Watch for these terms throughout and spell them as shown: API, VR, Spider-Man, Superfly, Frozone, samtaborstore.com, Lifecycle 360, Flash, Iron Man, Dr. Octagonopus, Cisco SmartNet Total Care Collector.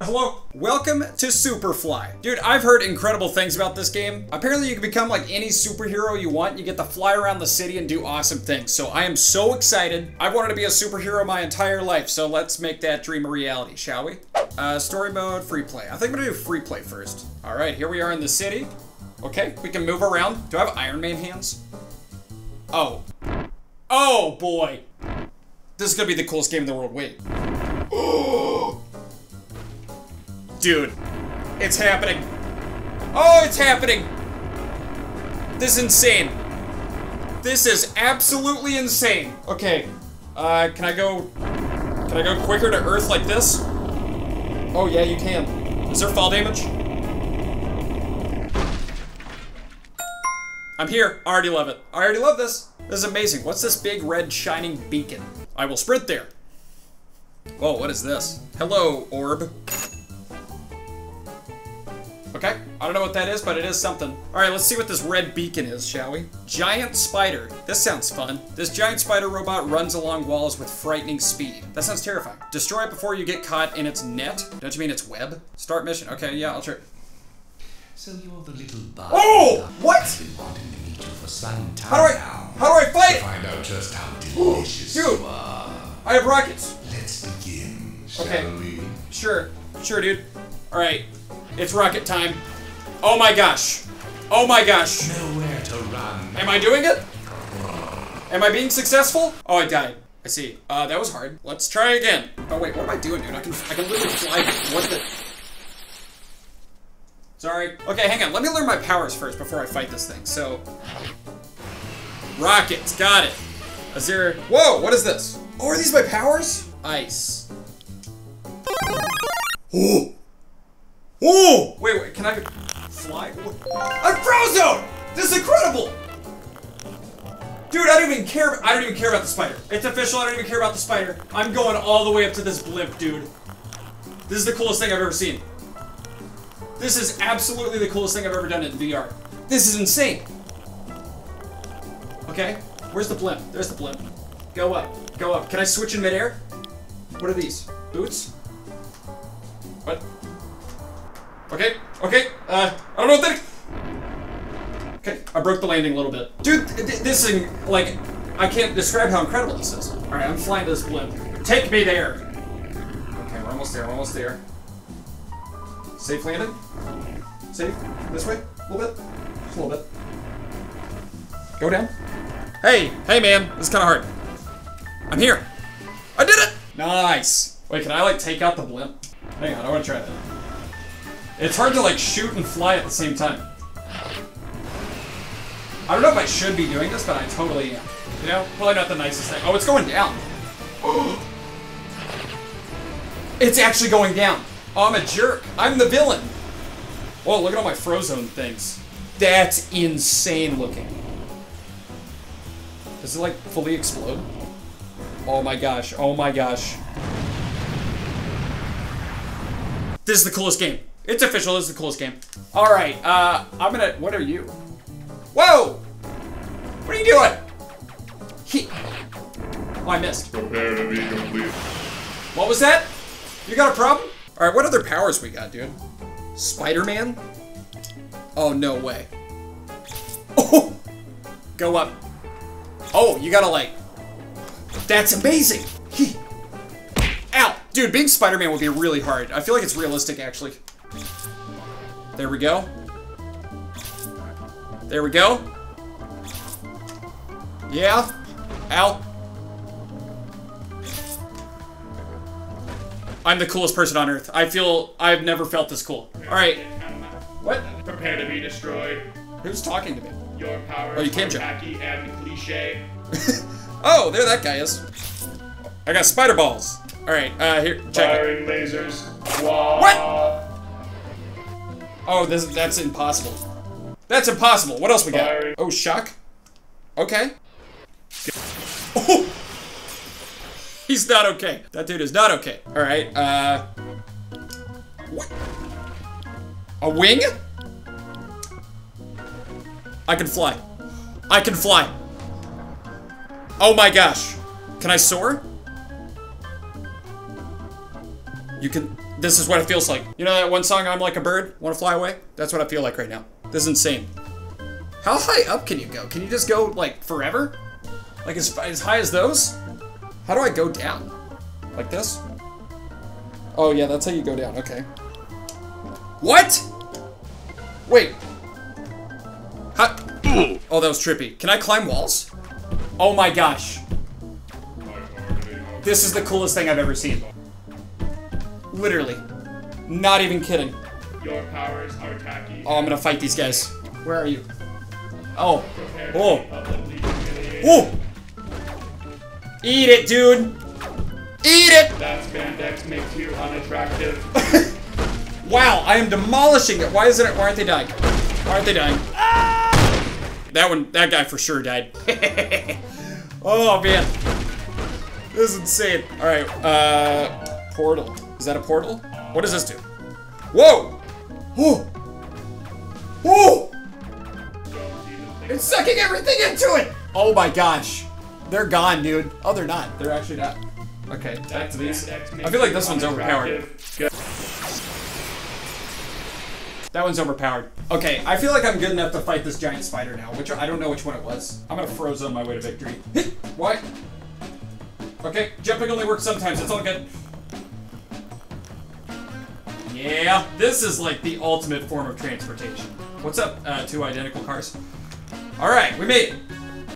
Hello. Welcome to Superfly. Dude, I've heard incredible things about this game. Apparently you can become like any superhero you want. You get to fly around the city and do awesome things. So I am so excited. I've wanted to be a superhero my entire life. So let's make that dream a reality, shall we? Story mode, free play. I think I'm gonna do free play first. All right, here we are in the city. Okay, we can move around. Do I have Iron Man hands? Oh. Oh boy. This is gonna be the coolest game in the world. Wait. Oh! Dude, it's happening. Oh, it's happening. This is insane. This is absolutely insane. Okay, can I go quicker to Earth like this? Oh yeah, you can. Is there fall damage? I'm here. I already love it. I already love this. This is amazing. What's this big red shining beacon? I will sprint there. Whoa, what is this? Hello, orb. Okay, I don't know what that is, but it is something. All right, let's see what this red beacon is, shall we? Giant spider. This sounds fun. This giant spider robot runs along walls with frightening speed. That sounds terrifying. Destroy it before you get caught in its net. Don't you mean its web? Start mission. Okay, yeah, I'll try. So you're the little bug. Oh, what? How do I fight? To find out just how delicious you are. I have rockets. Let's begin, shall we? Sure, dude. All right. It's rocket time. Oh my gosh. Oh my gosh. Nowhere to run. Am I doing it? Am I being successful? Oh, I died. I see. That was hard. Let's try again. Oh wait, what am I doing, dude? I can literally fly. What the? Sorry. Okay, hang on. Let me learn my powers first before I fight this thing. So, rockets. Got it. Is there? Whoa, what is this? Oh, are these my powers? Ice. Oh. Oh! Wait, can I fly? I'm Frozone! This is incredible! Dude, I don't even care about the spider. It's official, I don't even care about the spider. I'm going all the way up to this blimp, dude. This is the coolest thing I've ever seen. This is absolutely the coolest thing I've ever done in VR. This is insane. Okay, where's the blimp? There's the blimp. Go up, go up. Can I switch in midair? What are these? Boots? What? Okay, I don't know what that is. Okay, I broke the landing a little bit. Dude, this thing, like, I can't describe how incredible this is. All right, I'm flying to this blimp. Take me there. Okay, we're almost there, we're almost there. Safe landing? Safe? This way? A little bit? Just a little bit. Go down. Hey man, this is kind of hard. I'm here. I did it! Nice. Wait, can I, like, take out the blimp? Hang on, I want to try that. It's hard to like shoot and fly at the same time. I don't know if I should be doing this, but I totally am. You know, probably not the nicest thing. Oh, it's going down. It's actually going down. Oh, I'm a jerk. I'm the villain. Whoa, look at all my Frozone things. That's insane looking. Does it like fully explode? Oh my gosh, oh my gosh. This is the coolest game. It's official, this is the coolest game. All right, I'm gonna, what are you? Whoa! What are you doing? Oh, I missed. Prepare to be complete. What was that? You got a problem? All right, what other powers we got, dude? Spider-Man? Oh, no way. Oh, go up. Oh, you gotta like, that's amazing. Ow, dude, being Spider-Man would be really hard. I feel like it's realistic, actually. There we go. There we go. Yeah. Ow. I'm the coolest person on Earth. I feel I've never felt this cool. All right. What? Prepare to be destroyed. Who's talking to me? Your powers are tacky and cliche. Oh, there that guy is. I got spider balls. All right. Here. Check. Firing lasers. Whoa. What? Oh, that's impossible. That's impossible. What else we got? Oh, shock. Okay. Oh! He's not okay. That dude is not okay. All right, what? A wing? I can fly. I can fly. Oh my gosh. Can I soar? You can, This is what it feels like. You know that one song, I'm Like a Bird, Wanna Fly Away? That's what I feel like right now. This is insane. How high up can you go? Can you just go, like, forever? Like, as high as those? How do I go down? Like this? Oh, yeah, that's how you go down. Okay. What? Wait. How? Oh, that was trippy. Can I climb walls? Oh, my gosh. This is the coolest thing I've ever seen. Literally. Not even kidding. Your powers are tacky. Oh, I'm gonna fight these guys. Where are you? Oh. Oh. Oh! Eat it, dude! Eat it! That spandex makes you unattractive. Wow, I am demolishing it. Why aren't they dying? Why aren't they dying? Ah! That guy for sure died. Oh, man. This is insane. Alright, portal. Is that a portal? What does this do? Whoa! Oh! Oh! It's sucking everything into it! Oh my gosh. They're gone, dude. Oh, they're not. They're actually not. Okay, back to these. I feel like this one's overpowered. That one's overpowered. Okay, I feel like I'm good enough to fight this giant spider now, which I don't know which one it was. I'm gonna Frozone my way to victory. Why? Okay, jumping only works sometimes. It's all good. Yeah, this is like the ultimate form of transportation. What's up, two identical cars? All right, we made it.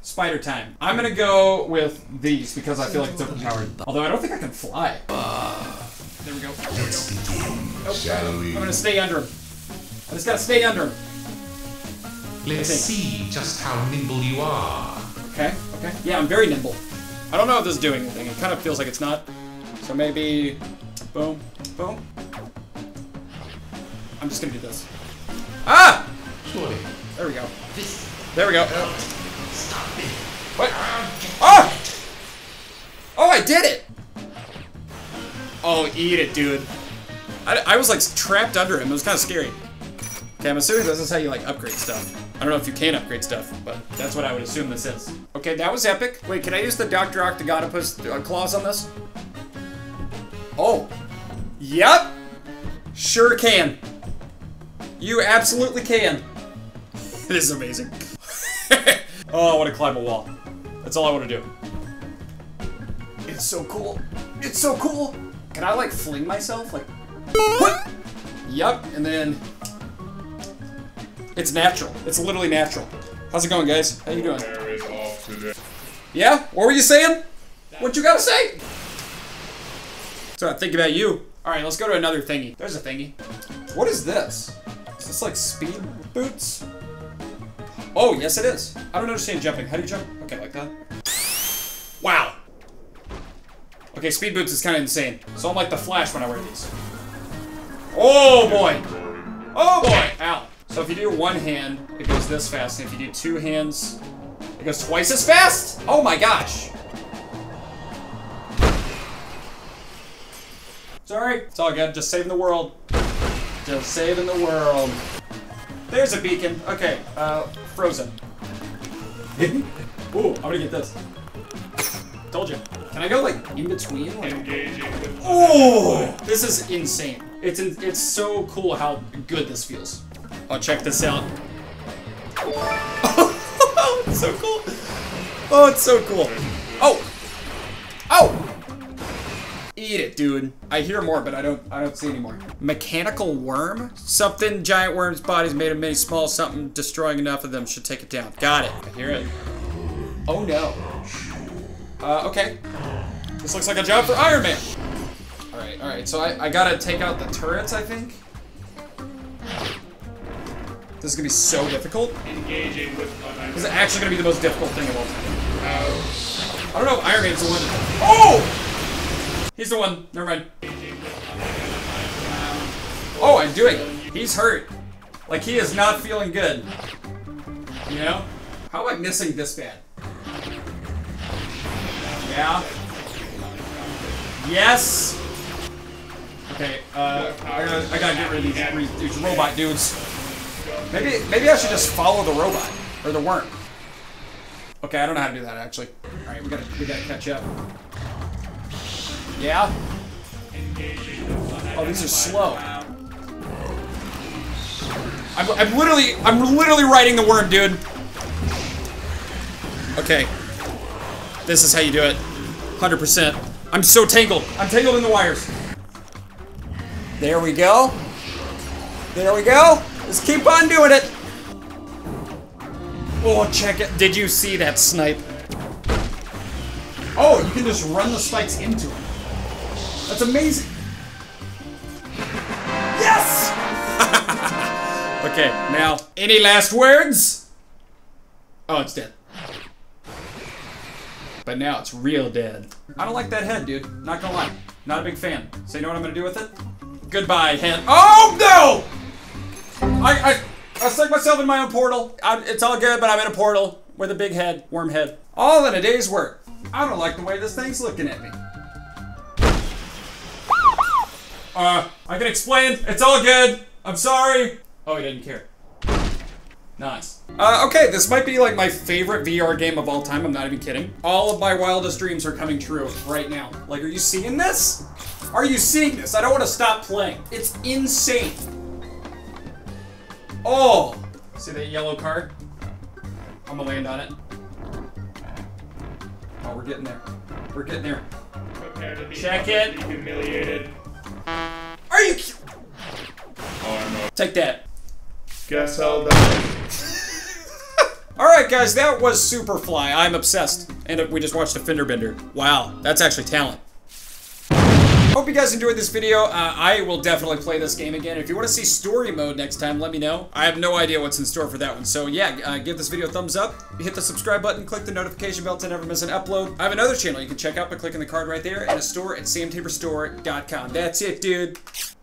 Spider time. I'm gonna go with these because I feel like it's overpowered. Although I don't think I can fly. There we go. Nope. I'm gonna stay under him. I just gotta stay under him. Let's see just how nimble you are. Okay, okay. Yeah, I'm very nimble. I don't know if this is doing anything. It kind of feels like it's not. So maybe, boom, boom. I'm just gonna do this. Ah! There we go. There we go. Stop it. What? Oh! Oh, I did it! Oh, eat it, dude. I was like trapped under him. It was kind of scary. Okay, I'm assuming this is how you like upgrade stuff. I don't know if you can upgrade stuff, but that's what I would assume this is. Okay, that was epic. Wait, can I use the Dr. Octagonopus claws on this? Oh. Yep. Sure can. You absolutely can. This is amazing. Oh, I want to climb a wall. That's all I want to do. It's so cool. It's so cool. Can I like fling myself? Like, what? Yep, and then it's natural. It's literally natural. How's it going, guys? How you doing? Yeah? What were you saying? What you gotta say? So I think about you. All right, let's go to another thingy. There's a thingy. What is this? Is this like speed boots? Oh, yes it is. I don't understand jumping. How do you jump? Okay, like that. Wow. Okay, speed boots is kind of insane. So I'm like the Flash when I wear these. Oh boy. Oh boy. Ow. So if you do one hand, it goes this fast. And if you do two hands, it goes twice as fast? Oh my gosh. Sorry. It's all good. Just saving the world. Just saving the world. There's a beacon. Okay, Frozen. Ooh, I'm gonna get this. Told you. Can I go like in between? Like... Oh, this is insane. It's so cool how good this feels. Oh, check this out. Oh, it's so cool. Oh, it's so cool. Oh, oh. Eat it, dude. I hear more, but I don't see any more. Mechanical worm? Something giant worm's body's made of many small something. Destroying enough of them should take it down. Got it. I hear it. Oh no. Okay. This looks like a job for Iron Man. Alright, alright. So I gotta take out the turrets, I think. This is gonna be so difficult. Engaging with this is actually gonna be the most difficult thing of all time. I don't know if Iron Man's the one. Oh! He's the one. Never mind. Oh, I'm doing it. He's hurt. Like, he is not feeling good. You know? How am I missing this bad? Yeah. Yes! Okay, I gotta get rid of these robot dudes. Maybe I should just follow the robot. Or the worm. Okay, I don't know how to do that, actually. Alright, we gotta catch up. Yeah? Oh, these are slow. I'm literally riding the worm, dude. Okay. This is how you do it. 100%. I'm so tangled. I'm tangled in the wires. There we go. There we go. Just keep on doing it. Oh, check it. Did you see that snipe? Oh, you can just run the spikes into him. That's amazing. Yes! Okay, now, any last words? Oh, it's dead. But now it's real dead. I don't like that head, dude. Not gonna lie. Not a big fan. So you know what I'm gonna do with it? Goodbye, head. Oh, no! I stuck myself in my own portal. It's all good, but I'm in a portal with a big head, worm head. All in a day's work. I don't like the way this thing's looking at me. I can explain. It's all good. I'm sorry. Oh, he didn't care. Nice. Okay, this might be like my favorite VR game of all time. I'm not even kidding. All of my wildest dreams are coming true right now. Like, are you seeing this? Are you seeing this? I don't want to stop playing. It's insane. Oh! See that yellow card? I'm gonna land on it. Oh, we're getting there. We're getting there. Check it. Humiliated. Are you? Oh, no. Take that. Guess I'll die. Alright guys, that was Superfly. I'm obsessed. And we just watched a fender bender. Wow, that's actually talent. Hope you guys enjoyed this video. I will definitely play this game again. If you want to see story mode next time, let me know. I have no idea what's in store for that one. So yeah, give this video a thumbs up, hit the subscribe button, click the notification bell to never miss an upload. I have another channel you can check out by clicking the card right there and a store at samtaborstore.com. That's it, dude.